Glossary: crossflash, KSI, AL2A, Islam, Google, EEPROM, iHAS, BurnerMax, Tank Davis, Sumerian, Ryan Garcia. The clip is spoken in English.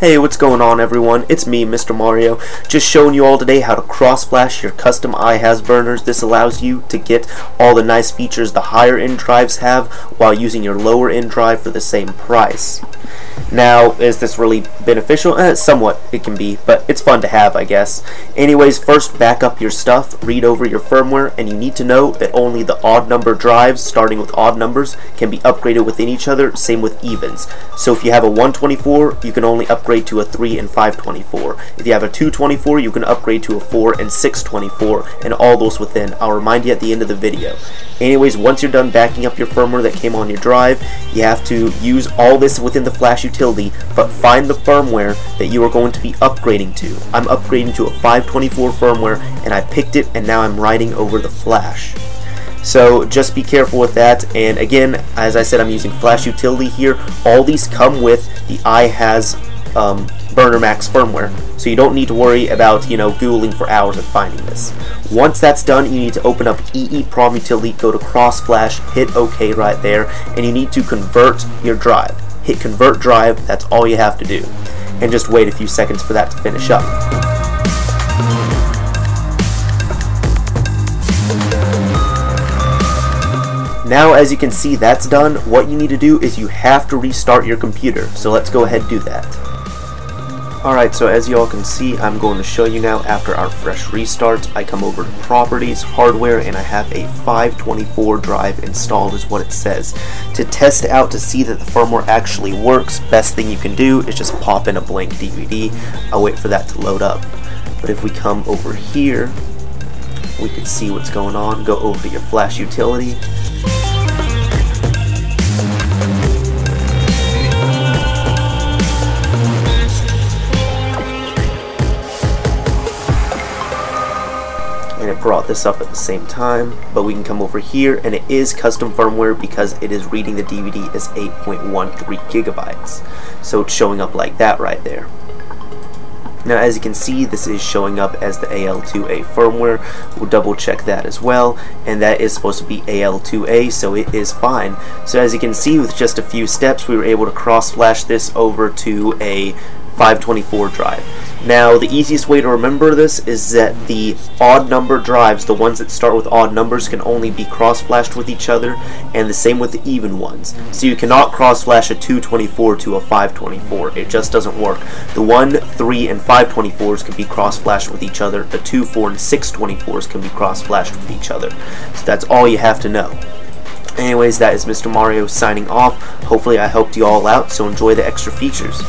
Hey, what's going on everyone? It's me, Mr. Mario, just showing you all today how to cross flash your custom iHAS burners. This allows you to get all the nice features the higher end drives have while using your lower end drive for the same price. Now, is this really beneficial? Somewhat, it can be, but it's fun to have, I guess. Anyways, first back up your stuff, read over your firmware, and you need to know that only the odd number drives, starting with odd numbers, can be upgraded within each other, same with evens. So if you have a 124, you can only upgrade to a 3 and 524. If you have a 224, you can upgrade to a 4 and 624, and all those within. I'll remind you at the end of the video. Anyways, once you're done backing up your firmware that came on your drive, you have to use all this within the flash utility, but find the firmware that you are going to be upgrading to. I'm upgrading to a 524 firmware, and I picked it, and now I'm writing over the flash. So just be careful with that, and again, as I said, I'm using flash utility here. All these come with the iHAS BurnerMax firmware, so you don't need to worry about, you know, Googling for hours and finding this. Once that's done, you need to open up EEPROM utility, go to cross flash, hit OK right there, and you need to convert your drive. Hit convert drive, that's all you have to do, and just wait a few seconds for that to finish up. Now, as you can see, that's done. What you need to do is you have to restart your computer. So let's go ahead and do that. Alright, so as you all can see, I'm going to show you now after our fresh restart. I come over to Properties, Hardware, and I have a 524 drive installed is what it says. To test out to see that the firmware actually works, best thing you can do is just pop in a blank DVD. I'll wait for that to load up. But if we come over here, we can see what's going on. Go over to your flash utility. And it brought this up at the same time, but we can come over here, and it is custom firmware because it is reading the DVD as 8.13 gigabytes. So it's showing up like that right there. Now, as you can see, this is showing up as the AL2A firmware. We'll double check that as well, and that is supposed to be AL2A, so it is fine. So as you can see, with just a few steps, we were able to cross flash this over to a 524 drive. Now, the easiest way to remember this is that the odd number drives, the ones that start with odd numbers, can only be cross-flashed with each other, and the same with the even ones. So you cannot cross-flash a 224 to a 524. It just doesn't work. The 1, 3, and 524s can be cross-flashed with each other. The 2, 4, and 624s can be cross-flashed with each other. So that's all you have to know. Anyways, that is Mr. Mario signing off. Hopefully I helped you all out, so enjoy the extra features.